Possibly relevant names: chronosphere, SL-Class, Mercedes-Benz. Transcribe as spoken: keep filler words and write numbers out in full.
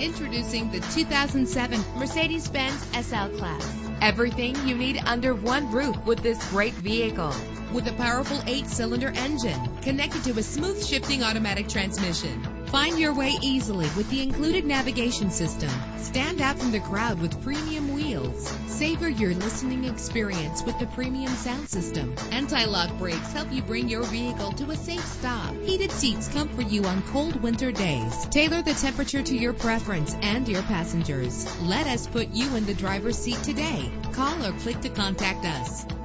Introducing the two thousand seven Mercedes-Benz S L Class. Everything you need under one roof with this great vehicle. With a powerful eight-cylinder engine connected to a smooth shifting automatic transmission. Find your way easily with the included navigation system. Stand out from the crowd with premium wheels. Savor your listening experience with the premium sound system. Anti-lock brakes help you bring your vehicle to a safe stop. Heated seats comfort you on cold winter days. Tailor the temperature to your preference and your passengers. Let us put you in the driver's seat today. Call or click to contact us.